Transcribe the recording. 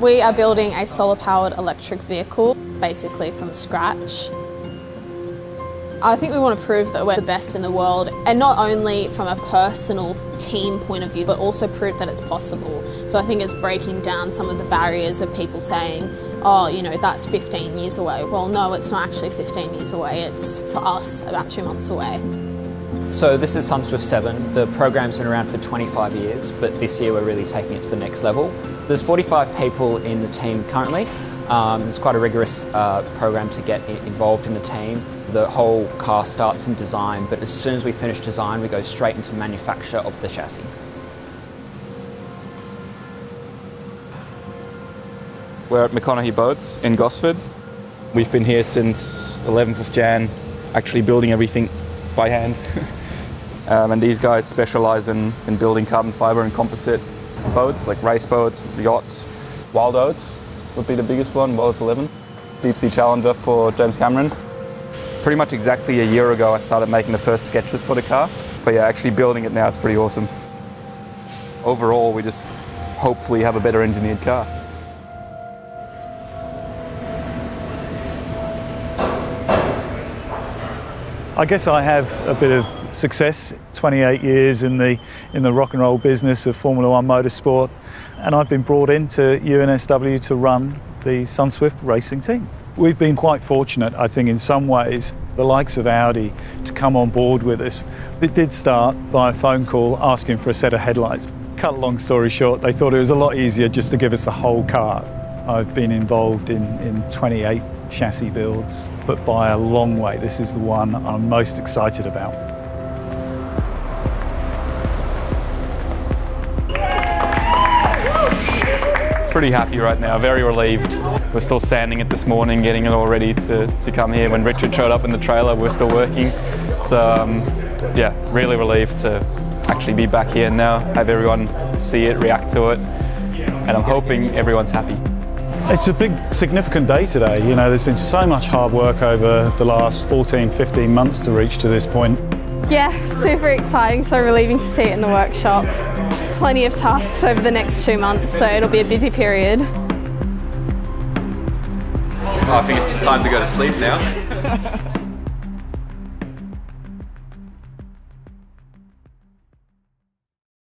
We are building a solar-powered electric vehicle, basically from scratch. I think we want to prove that we're the best in the world, and not only from a personal team point of view, but also prove that it's possible. So I think it's breaking down some of the barriers of people saying, oh, you know, that's 15 years away. Well, no, it's not actually 15 years away. It's, for us, about 2 months away. So this is Sunswift 7. The program's been around for 25 years, but this year we're really taking it to the next level. There's 45 people in the team currently. It's quite a rigorous program to get involved in the team. The whole car starts in design, but as soon as we finish design, we go straight into manufacture of the chassis. We're at McConaghy Boats in Gosford. We've been here since 11th of Jan, actually building everything by hand. And these guys specialize in building carbon fiber and composite boats, like race boats, yachts. Wild Oats would be the biggest one, Wild Oats 11. Deep Sea Challenger for James Cameron. Pretty much exactly a year ago I started making the first sketches for the car, but yeah, actually building it now is pretty awesome. Overall, we just hopefully have a better engineered car. I guess I have a bit of success, 28 years in the rock and roll business of Formula One motorsport, and I've been brought into UNSW to run the Sunswift racing team. We've been quite fortunate, I think, in some ways, the likes of Audi to come on board with us. It did start by a phone call asking for a set of headlights. Cut a long story short, they thought it was a lot easier just to give us the whole car. I've been involved in 28 chassis builds, but by a long way, this is the one I'm most excited about. Pretty happy right now, very relieved. We're still sanding it this morning, getting it all ready to come here. When Richard showed up in the trailer, we're still working. So yeah, really relieved to actually be back here now, have everyone see it, react to it, and I'm hoping everyone's happy. It's a big, significant day today. You know, there's been so much hard work over the last 14, 15 months to reach to this point. Yeah, super exciting, so relieving to see it in the workshop. Plenty of tasks over the next 2 months, so it'll be a busy period. I think it's time to go to sleep now.